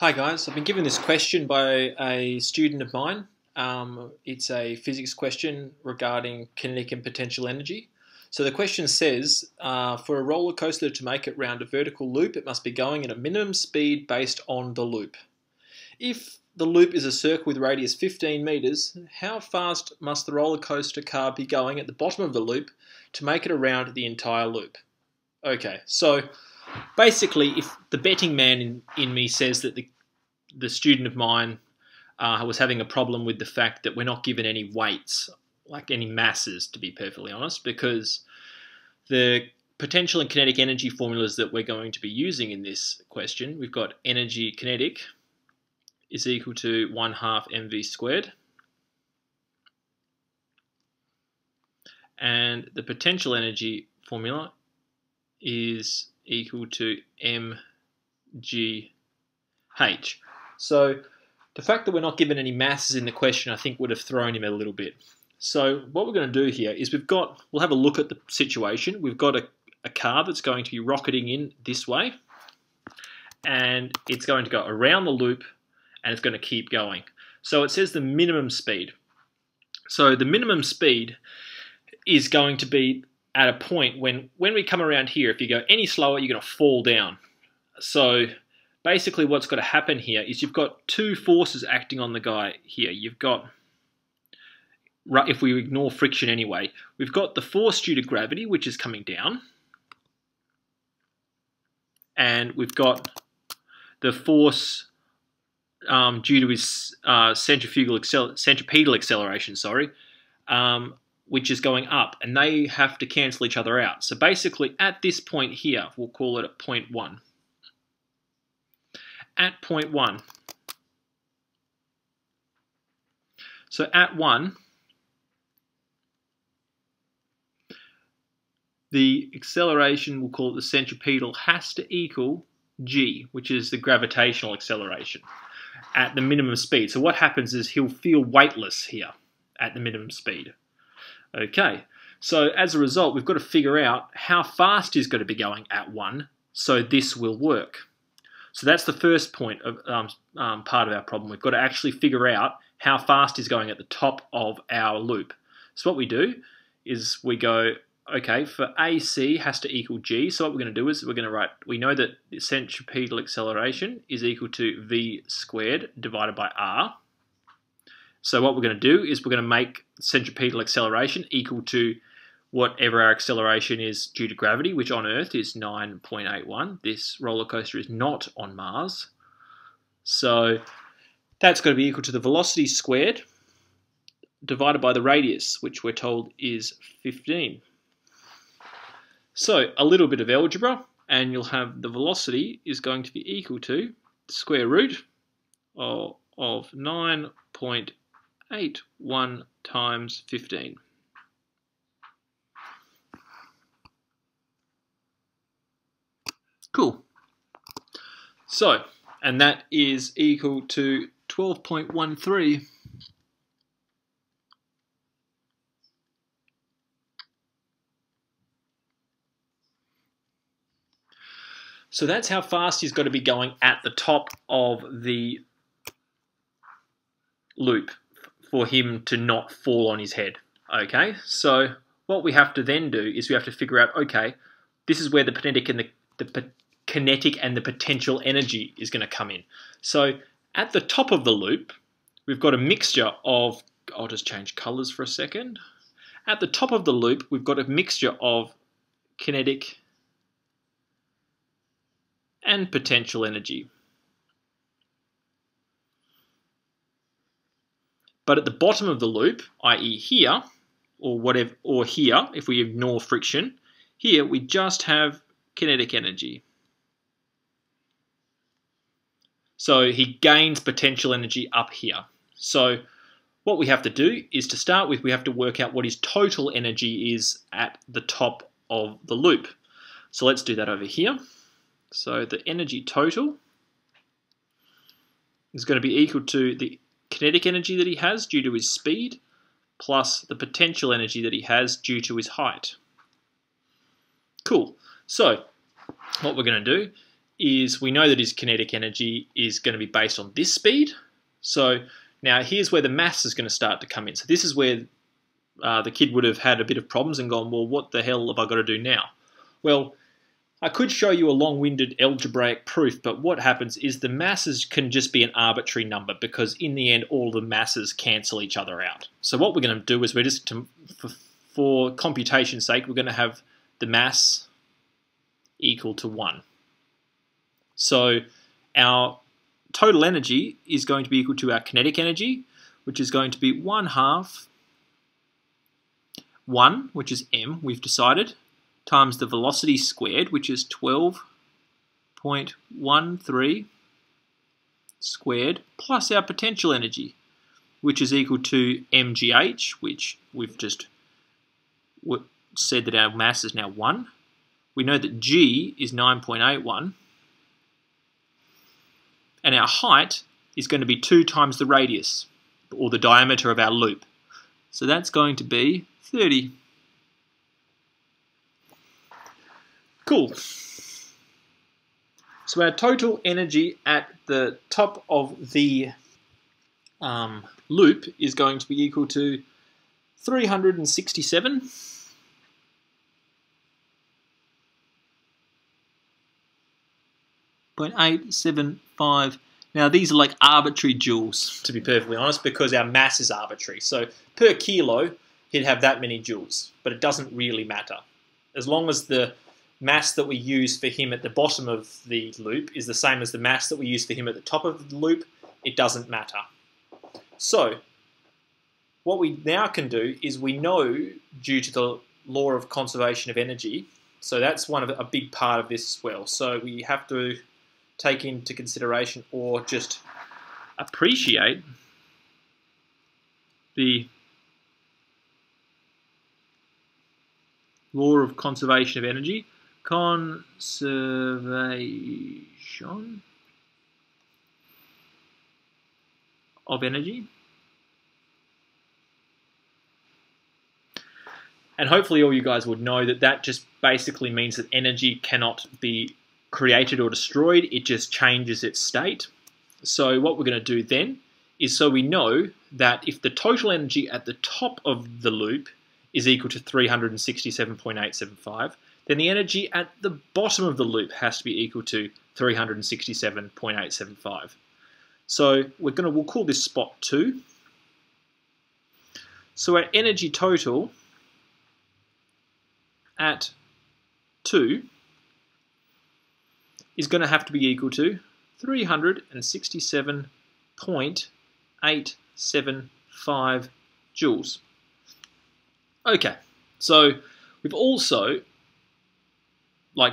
Hi guys, I've been given this question by a student of mine. It's a physics question regarding kinetic and potential energy. So the question says, for a roller coaster to make it round a vertical loop, it must be going at a minimum speed based on the loop. If the loop is a circle with radius 15 metres, how fast must the roller coaster car be going at the bottom of the loop to make it around the entire loop? Okay, so basically, if the betting man in me says that the student of mine was having a problem with the fact that we're not given any weights, like any masses, to be perfectly honest, because the potential and kinetic energy formulas that we're going to be using in this question, we've got energy kinetic is equal to 1/2 mv squared. And the potential energy formula is equal to mgh. So the fact that we're not given any masses in the question, I think, would have thrown him a little bit. So what we're going to do here is we'll have a look at the situation. We've got a car that's going to be rocketing in this way, and it's going to go around the loop, and it's going to keep going. So it says the minimum speed. So the minimum speed is going to be at a point when we come around here, if you go any slower, you're going to fall down. So basically what's got to happen here is you've got two forces acting on the guy here. You've got, if we ignore friction anyway, we've got the force due to gravity, which is coming down. And we've got the force due to his centripetal acceleration, which is going up, and they have to cancel each other out. So basically at this point here, we'll call it at point 1. At point 1. So at 1, the acceleration, we'll call it the centripetal, has to equal g, which is the gravitational acceleration, at the minimum speed. So what happens is he'll feel weightless here at the minimum speed. Okay, so as a result, we've got to figure out how fast he's going to be going at 1, so this will work. So that's the first point of part of our problem. We've got to actually figure out how fast he's going at the top of our loop. So what we do is we go, okay, for AC has to equal G, so what we're going to do is we're going to write, we know that the centripetal acceleration is equal to V squared divided by R. So what we're going to do is we're going to make centripetal acceleration equal to whatever our acceleration is due to gravity, which on Earth is 9.81. This roller coaster is not on Mars. So that's going to be equal to the velocity squared divided by the radius, which we're told is 15. So a little bit of algebra, and you'll have the velocity is going to be equal to the square root of 9.81 times 15. Cool. So, and that is equal to 12.13 . So that's how fast he's got to be going at the top of the loop for him to not fall on his head. Okay, so what we have to then do is we have to figure out, okay, this is where the kinetic and the potential energy is going to come in. So at the top of the loop, we've got a mixture of, I'll just change colours for a second. At the top of the loop, we've got a mixture of kinetic and potential energy. But at the bottom of the loop, i.e. here, or whatever, or here, if we ignore friction, here we just have kinetic energy. So he gains potential energy up here. So what we have to do is, to start with, we have to work out what his total energy is at the top of the loop. So let's do that over here. So the energy total is going to be equal to the kinetic energy that he has due to his speed plus the potential energy that he has due to his height. Cool. So what we're going to do is we know that his kinetic energy is going to be based on this speed. So now here's where the mass is going to start to come in. So this is where the kid would have had a bit of problems and gone, well, what the hell have I got to do now? Well, I could show you a long-winded algebraic proof, but what happens is the masses can just be an arbitrary number because in the end all the masses cancel each other out. So what we're going to do is we're just, for computation's sake, we're going to have the mass equal to 1. So our total energy is going to be equal to our kinetic energy, which is going to be 1/2 1, which is m, we've decided, times the velocity squared, which is 12.13 squared, plus our potential energy, which is equal to mgh, which we've just said that our mass is now 1. We know that g is 9.81, and our height is going to be 2 times the radius, or the diameter of our loop. So that's going to be 30. Cool. So our total energy at the top of the loop is going to be equal to 367 0.875. Now these are like arbitrary joules, to be perfectly honest, because our mass is arbitrary. So per kilo, he'd have that many joules, but it doesn't really matter. As long as the mass that we use for him at the bottom of the loop is the same as the mass that we use for him at the top of the loop, it doesn't matter. So what we now can do is we know, due to the law of conservation of energy, so that's one of a big part of this as well. So we have to take into consideration, or just appreciate, the law of conservation of energy. Conservation of energy. And hopefully all you guys would know that that just basically means that energy cannot be created or destroyed, it just changes its state. So what we're going to do then is, so we know that if the total energy at the top of the loop is equal to 367.875, then the energy at the bottom of the loop has to be equal to 367.875. So we'll call this spot 2. So our energy total at 2 is going to have to be equal to 367.875 joules. Okay, so we've also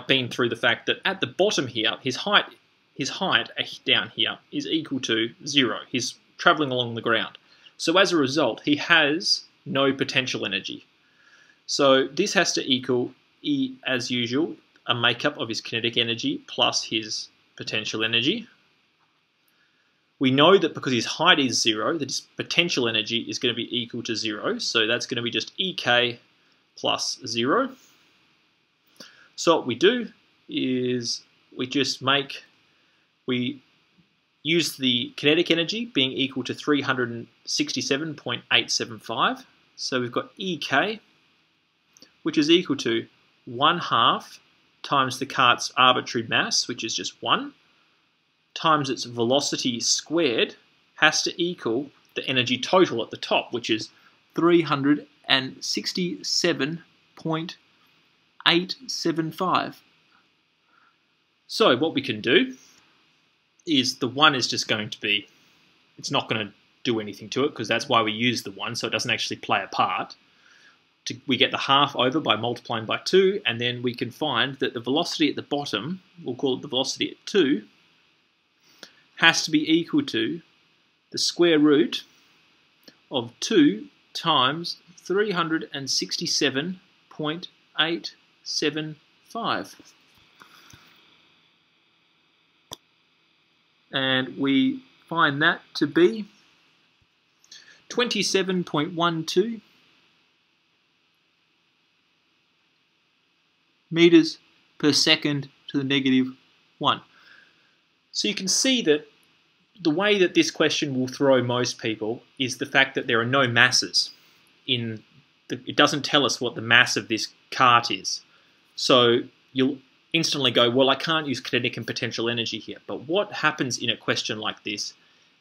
been through the fact that at the bottom here, his height down here is equal to 0. He's travelling along the ground. So as a result, he has no potential energy. So this has to equal, as usual, a makeup of his kinetic energy plus his potential energy. We know that because his height is 0, that his potential energy is going to be equal to 0, so that's going to be just EK plus 0. So what we do is we use the kinetic energy being equal to 367.875, so we've got EK, which is equal to 1/2 times the cart's arbitrary mass, which is just 1, times its velocity squared, has to equal the energy total at the top, which is 367.875. So what we can do is the 1 is just going to be, it's not going to do anything to it, because that's why we use the 1, so it doesn't actually play a part. We get the half over by multiplying by 2, and then we can find that the velocity at the bottom, we'll call it the velocity at 2, has to be equal to the square root of 2 times 367.875. And we find that to be 27.12 meters per second to the negative 1. So you can see that the way that this question will throw most people is the fact that there are no masses. It doesn't tell us what the mass of this cart is. So you'll instantly go, well, I can't use kinetic and potential energy here. But what happens in a question like this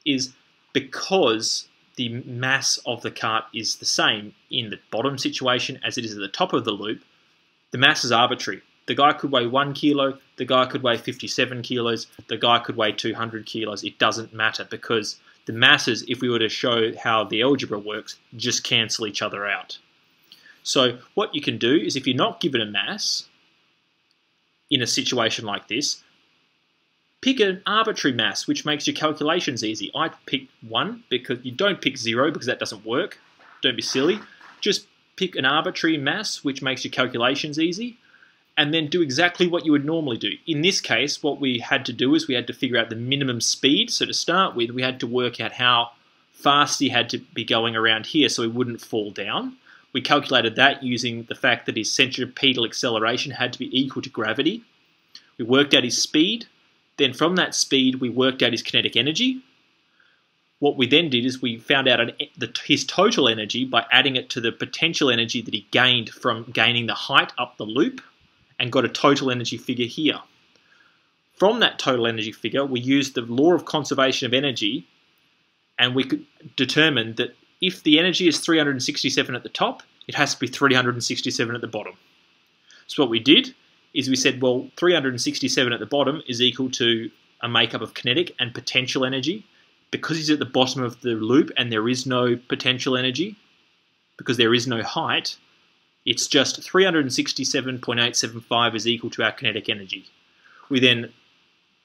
is because the mass of the cart is the same in the bottom situation as it is at the top of the loop, the mass is arbitrary. The guy could weigh 1 kilo, the guy could weigh 57 kilos, the guy could weigh 200 kilos. It doesn't matter because the masses, if we were to show how the algebra works, just cancel each other out. So what you can do is if you're not given a mass in a situation like this, pick an arbitrary mass, which makes your calculations easy. I picked 1 because you don't pick 0 because that doesn't work. Don't be silly. Just pick an arbitrary mass, which makes your calculations easy, and then do exactly what you would normally do. In this case, what we had to do is we had to figure out the minimum speed. So to start with, we had to work out how fast he had to be going around here so he wouldn't fall down. We calculated that using the fact that his centripetal acceleration had to be equal to gravity. We worked out his speed. Then from that speed, we worked out his kinetic energy. What we then did is we found out his total energy by adding it to the potential energy that he gained from gaining the height up the loop, and got a total energy figure here. From that total energy figure, we used the law of conservation of energy, and we could determine that if the energy is 367 at the top, it has to be 367 at the bottom. So what we did is we said, well, 367 at the bottom is equal to a makeup of kinetic and potential energy. Because he's at the bottom of the loop and there is no potential energy, because there is no height, it's just 367.875 is equal to our kinetic energy. We then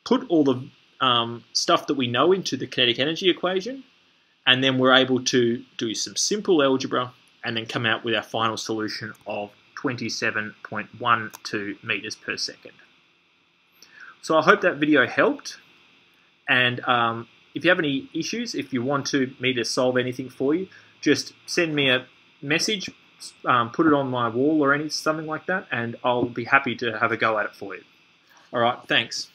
put all the stuff that we know into the kinetic energy equation, and then we're able to do some simple algebra and then come out with our final solution of 27.12 meters per second. So I hope that video helped, and if you have any issues, if you want me to solve anything for you, just send me a message, put it on my wall or something like that, and I'll be happy to have a go at it for you. All right, thanks.